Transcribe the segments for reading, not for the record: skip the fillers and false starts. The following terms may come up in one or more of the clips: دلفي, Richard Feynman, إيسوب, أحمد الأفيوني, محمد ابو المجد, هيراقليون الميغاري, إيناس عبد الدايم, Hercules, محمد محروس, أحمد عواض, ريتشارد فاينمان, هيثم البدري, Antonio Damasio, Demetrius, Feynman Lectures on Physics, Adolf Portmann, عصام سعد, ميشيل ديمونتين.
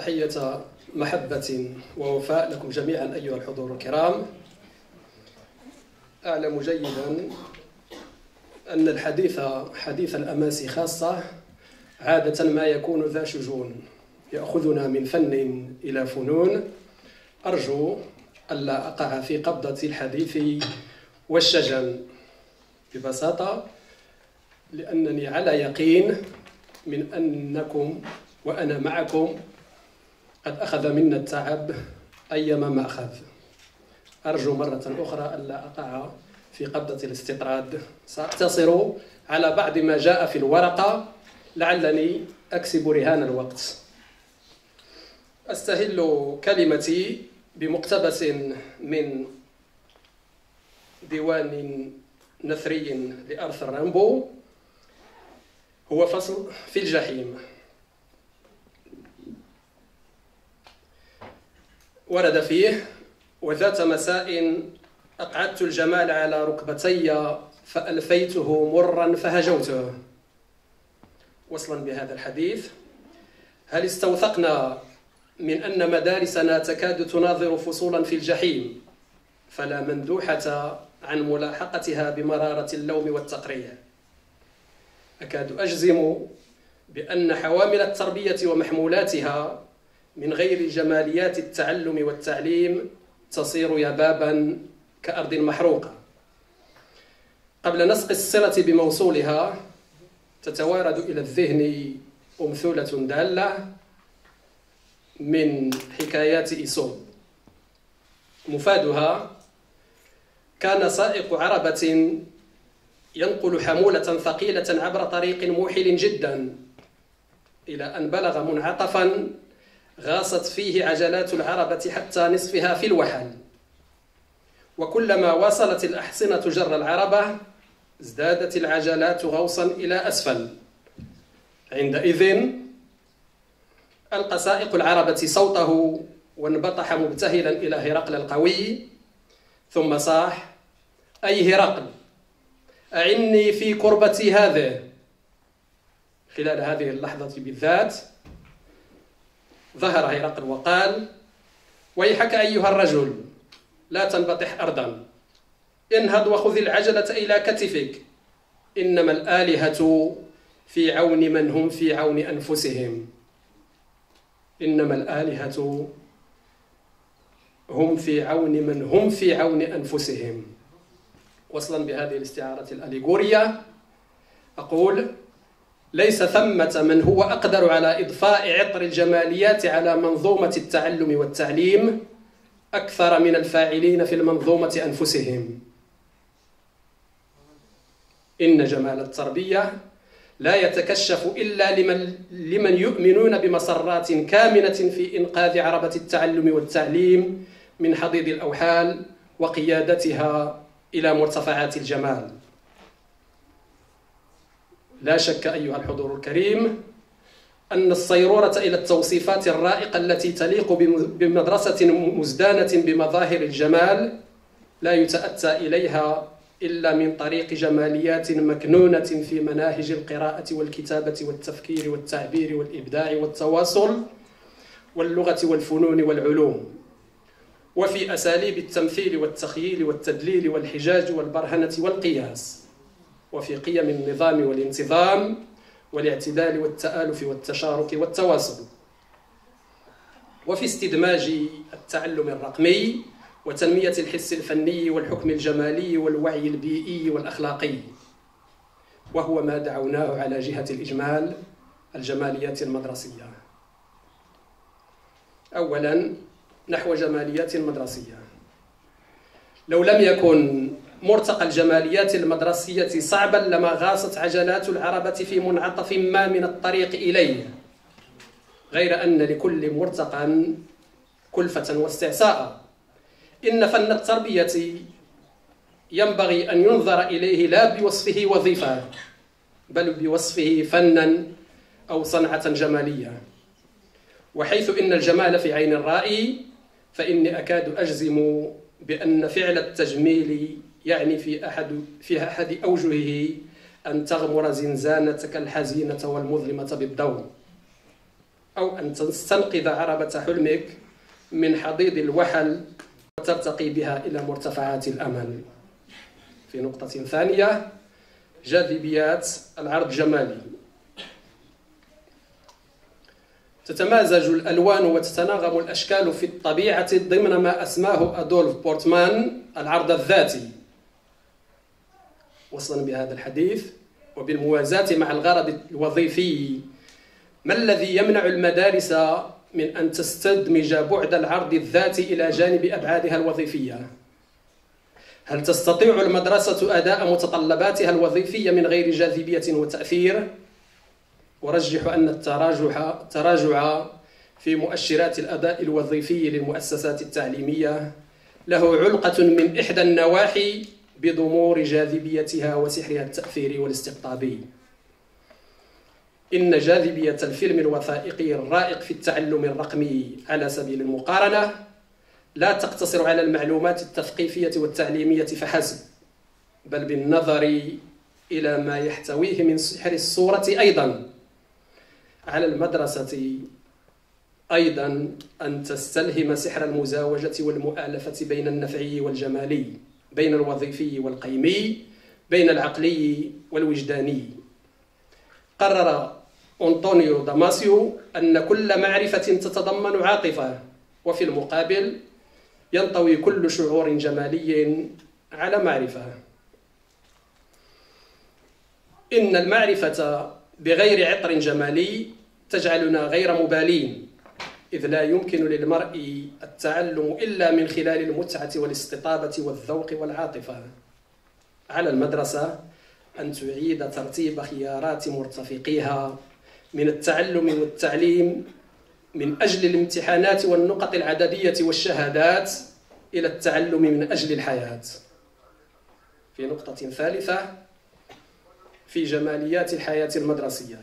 تحية محبة ووفاء لكم جميعا أيها الحضور الكرام. أعلم جيدا أن الحديث حديث الأماس خاصة عادة ما يكون ذا شجون يأخذنا من فن إلى فنون، أرجو ألا أقع في قبضة الحديث والشجن ببساطة، لأنني على يقين من أنكم وأنا معكم قد أخذ منا التعب أيما ما أخذ. أرجو مرة أخرى ألا أقع في قبضة الاستطراد، سأقتصر على بعض ما جاء في الورقة لعلني أكسب رهان الوقت. أستهل كلمتي بمقتبس من ديوان نثري لأرثر رامبو، هو فصل في الجحيم. ورد فيه: وذات مساء أقعدت الجمال على ركبتي فألفيته مرا فهجوته. وصلا بهذا الحديث، هل استوثقنا من أن مدارسنا تكاد تناظر فصولا في الجحيم، فلا مندوحة عن ملاحقتها بمرارة اللوم والتقريع. أكاد أجزم بأن حوامل التربية ومحمولاتها من غير جماليات التعلم والتعليم تصير يبابا كأرض محروقة. قبل نسق الصلة بموصولها تتوارد إلى الذهن أمثلة دالة من حكايات إيسوب، مفادها: كان سائق عربة ينقل حمولة ثقيلة عبر طريق موحل جدا، إلى أن بلغ منعطفا غاصت فيه عجلات العربة حتى نصفها في الوحل، وكلما وصلت الأحصنة جر العربة ازدادت العجلات غوصا إلى أسفل. عندئذ ألقى سائق العربة صوته وانبطح مبتهلا إلى هرقل القوي، ثم صاح: أي هرقل، أعني في كربتي هذه. خلال هذه اللحظة بالذات ظهر هرقل وقال: ويحك أيها الرجل، لا تنبطح أرضا، انهض وخذ العجلة إلى كتفك، إنما الآلهة في عون من هم في عون أنفسهم. إنما الآلهة هم في عون من هم في عون أنفسهم. وصلا بهذه الاستعارة الأليغورية أقول: ليس ثمة من هو أقدر على إضفاء عطر الجماليات على منظومة التعلم والتعليم أكثر من الفاعلين في المنظومة أنفسهم. إن جمال التربية لا يتكشف إلا لمن يؤمنون بمسرات كامنة في إنقاذ عربة التعلم والتعليم من حضيض الأوحال وقيادتها إلى مرتفعات الجمال. لا شك أيها الحضور الكريم أن الصيرورة إلى التوصيفات الرائقة التي تليق بمدرسة مزدانة بمظاهر الجمال لا يتأتى إليها إلا من طريق جماليات مكنونة في مناهج القراءة والكتابة والتفكير والتعبير والإبداع والتواصل واللغة والفنون والعلوم، وفي أساليب التمثيل والتخييل والتدليل والحجاج والبرهنة والقياس، وفي قيم النظام والانتظام والاعتدال والتآلف والتشارك والتواصل، وفي استدماج التعلم الرقمي وتنمية الحس الفني والحكم الجمالي والوعي البيئي والأخلاقي، وهو ما دعوناه على جهة الإجمال الجماليات المدرسية. أولا، نحو جماليات مدرسية. لو لم يكن مرتقى الجماليات المدرسية صعبا لما غاصت عجلات العربة في منعطف ما من الطريق إليه، غير أن لكل مرتقى كلفة واستعساء. إن فن التربية ينبغي أن ينظر إليه لا بوصفه وظيفة، بل بوصفه فنا أو صنعة جمالية. وحيث إن الجمال في عين الرائي، فإني أكاد أجزم بأن فعل التجميل يعني في أحد أوجهه أن تغمر زنزانتك الحزينة والمظلمة بالضوء، أو أن تستنقذ عربة حلمك من حضيض الوحل وترتقي بها إلى مرتفعات الأمل. في نقطة ثانية، جاذبيات العرض الجمالي. تتمازج الألوان وتتناغم الأشكال في الطبيعة ضمن ما أسماه أدولف بورتمان العرض الذاتي. وصلا بهذا الحديث وبالموازاة مع الغرض الوظيفي، ما الذي يمنع المدارس من أن تستدمج بعد العرض الذاتي إلى جانب أبعادها الوظيفية؟ هل تستطيع المدرسة أداء متطلباتها الوظيفية من غير جاذبية وتأثير؟ أرجح أن التراجع في مؤشرات الأداء الوظيفي للمؤسسات التعليمية له علقة من إحدى النواحي بضمور جاذبيتها وسحرها التأثيري والاستقطابي. إن جاذبية الفيلم الوثائقي الرائق في التعلم الرقمي على سبيل المقارنة لا تقتصر على المعلومات التثقيفية والتعليمية فحسب، بل بالنظر إلى ما يحتويه من سحر الصورة أيضاً. على المدرسة أيضاً أن تستلهم سحر المزاوجة والمؤالفة بين النفعي والجمالي، بين الوظيفي والقيمي، بين العقلي والوجداني. قرر أنطونيو داماسيو أن كل معرفة تتضمن عاطفة، وفي المقابل ينطوي كل شعور جمالي على معرفة. إن المعرفة بغير عطر جمالي تجعلنا غير مبالين، إذ لا يمكن للمرء التعلم إلا من خلال المتعة والاستطابة والذوق والعاطفة. على المدرسة أن تعيد ترتيب خيارات مرتفقيها من التعلم والتعليم من أجل الامتحانات والنقط العددية والشهادات إلى التعلم من أجل الحياة. في نقطة ثالثة، في جماليات الحياة المدرسية.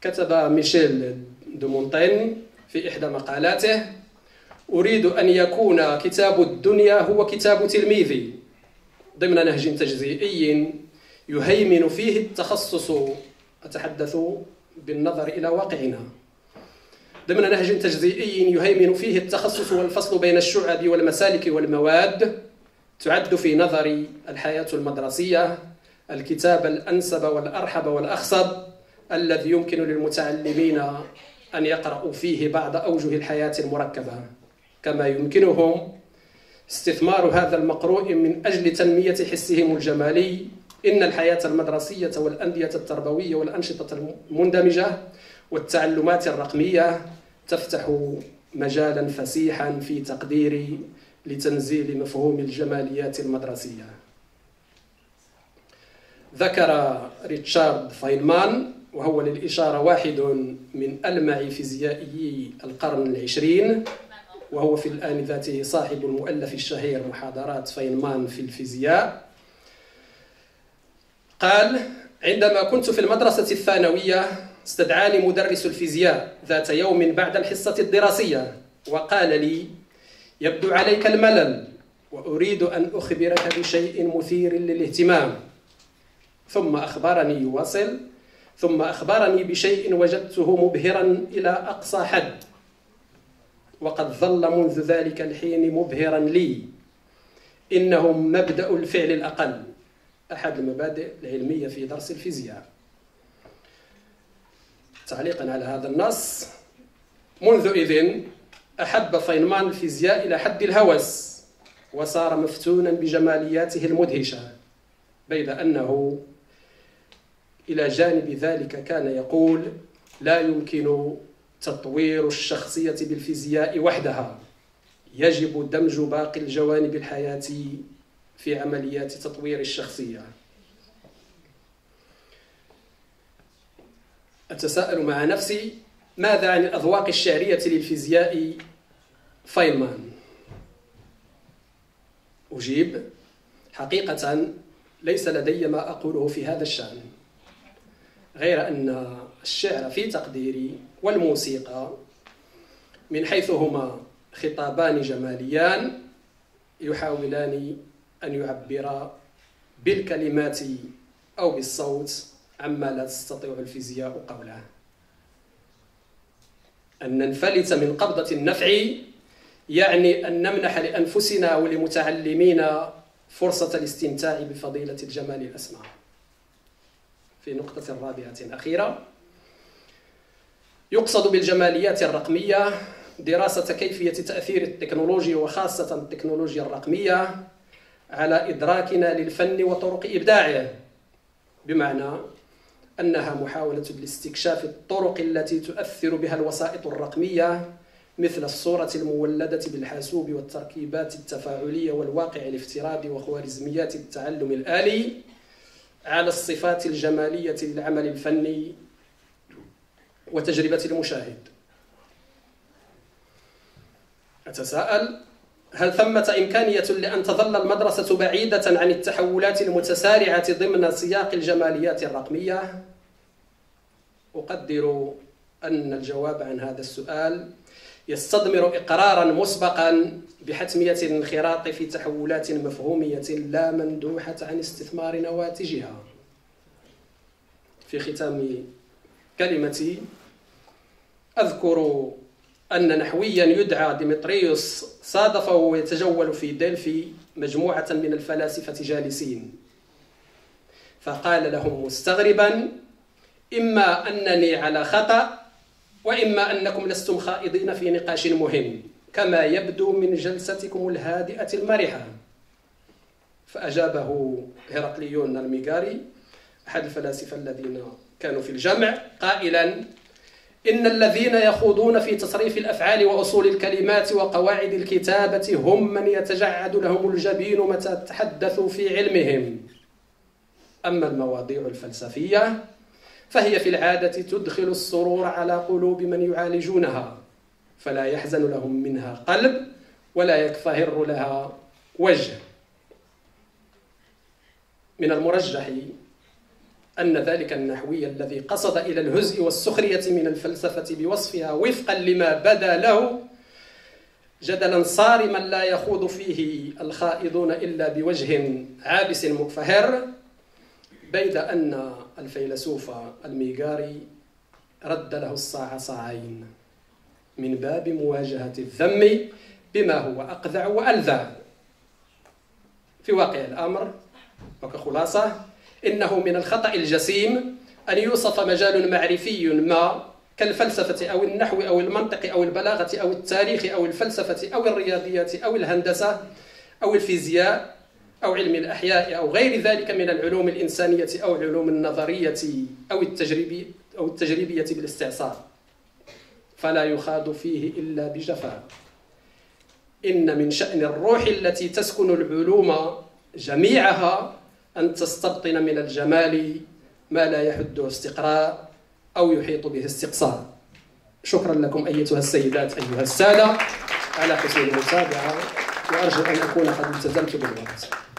كتب ميشيل ديمونتين في إحدى مقالاته: أريد أن يكون كتاب الدنيا هو كتاب تلميذي، ضمن نهج تجزيئي يهيمن فيه التخصص، أتحدث بالنظر إلى واقعنا، ضمن نهج تجزيئي يهيمن فيه التخصص والفصل بين الشعب والمسالك والمواد. تعد في نظري الحياة المدرسية الكتاب الأنسب والأرحب والأخصب الذي يمكن للمتعلمين أن يقرأوا فيه بعض أوجه الحياة المركبة، كما يمكنهم استثمار هذا المقروء من أجل تنمية حسهم الجمالي. إن الحياة المدرسية والأندية التربوية والأنشطة المندمجة والتعلمات الرقمية تفتح مجالا فسيحا في تقديري لتنزيل مفهوم الجماليات المدرسية. ذكر ريتشارد فاينمان، وهو للإشارة واحد من ألمع فيزيائي القرن العشرين، وهو في الآن ذاته صاحب المؤلف الشهير محاضرات فاينمان في الفيزياء، قال: عندما كنت في المدرسة الثانوية استدعاني مدرس الفيزياء ذات يوم بعد الحصة الدراسية وقال لي: يبدو عليك الملل وأريد أن أخبرك بشيء مثير للاهتمام. ثم أخبرني بشيء وجدته مبهرا إلى أقصى حد، وقد ظل منذ ذلك الحين مبهرا لي. إنه مبدأ الفعل الأقل، أحد المبادئ العلمية في درس الفيزياء. تعليقا على هذا النص: منذ إذن أحب فينمان الفيزياء إلى حد الهوس، وصار مفتونا بجمالياته المدهشة، بيد أنه إلى جانب ذلك كان يقول: لا يمكن تطوير الشخصية بالفيزياء وحدها، يجب دمج باقي الجوانب الحياة في عمليات تطوير الشخصية. أتساءل مع نفسي: ماذا عن الأذواق الشعرية للفيزياء فاينمان؟ أجيب: حقيقة ليس لدي ما أقوله في هذا الشأن، غير أن الشعر في تقديري والموسيقى من حيث هما خطابان جماليان يحاولان أن يعبرا بالكلمات أو بالصوت عما لا تستطيع الفيزياء قوله. أن ننفلت من قبضة النفع يعني أن نمنح لأنفسنا ولمتعلمينا فرصة الاستمتاع بفضيلة الجمال الأسمى. في نقطة رابعة أخيرة، يقصد بالجماليات الرقمية دراسة كيفية تأثير التكنولوجيا وخاصة التكنولوجيا الرقمية على إدراكنا للفن وطرق إبداعه، بمعنى أنها محاولة لاستكشاف الطرق التي تؤثر بها الوسائط الرقمية مثل الصورة المولدة بالحاسوب والتركيبات التفاعلية والواقع الافتراضي وخوارزميات التعلم الآلي على الصفات الجمالية للعمل الفني وتجربة المشاهد. أتساءل، هل ثمة إمكانية لأن تظل المدرسة بعيدة عن التحولات المتسارعة ضمن سياق الجماليات الرقمية؟ أقدر أن الجواب عن هذا السؤال يستضمر إقراراً مسبقاً بحتمية الانخراط في تحولات مفهومية لا مندوحة عن استثمار نواتجها. في ختام كلمتي أذكر أن نحوياً يدعى ديمتريوس صادفه ويتجول في دلفي مجموعة من الفلاسفة جالسين، فقال لهم مستغرباً: إما أنني على خطأ وإما أنكم لستم خائضين في نقاش مهم كما يبدو من جلستكم الهادئة المرحة. فأجابه هيراقليون الميغاري أحد الفلاسفة الذين كانوا في الجمع قائلا: إن الذين يخوضون في تصريف الأفعال وأصول الكلمات وقواعد الكتابة هم من يتجعد لهم الجبين متى تحدثوا في علمهم، أما المواضيع الفلسفية فهي في العادة تدخل السرور على قلوب من يعالجونها، فلا يحزن لهم منها قلب ولا يكفهر لها وجه. من المرجح أن ذلك النحوي الذي قصد إلى الهزء والسخرية من الفلسفة بوصفها وفقا لما بدا له جدلا صارما لا يخوض فيه الخائضون إلا بوجه عابس مكفهر، بيد أن الفيلسوف الميغاري رد له الصاع صاعين من باب مواجهة الذم بما هو أقذع وألذع. في واقع الأمر وكخلاصة، إنه من الخطأ الجسيم أن يوصف مجال معرفي ما كالفلسفة أو النحو أو المنطق أو البلاغة أو التاريخ أو الفلسفة أو الرياضيات أو الهندسة أو الفيزياء أو علم الأحياء أو غير ذلك من العلوم الإنسانية أو العلوم النظرية أو التجريبية بالاستعصار، فلا يخاض فيه إلا بجفاء. إن من شأن الروح التي تسكن العلوم جميعها أن تستبطن من الجمال ما لا يحده استقراء أو يحيط به استقصاء. شكرا لكم أيتها السيدات أيها السادة على حسن المتابعة، وأرجو أن أكون قد التزمت بالوقت.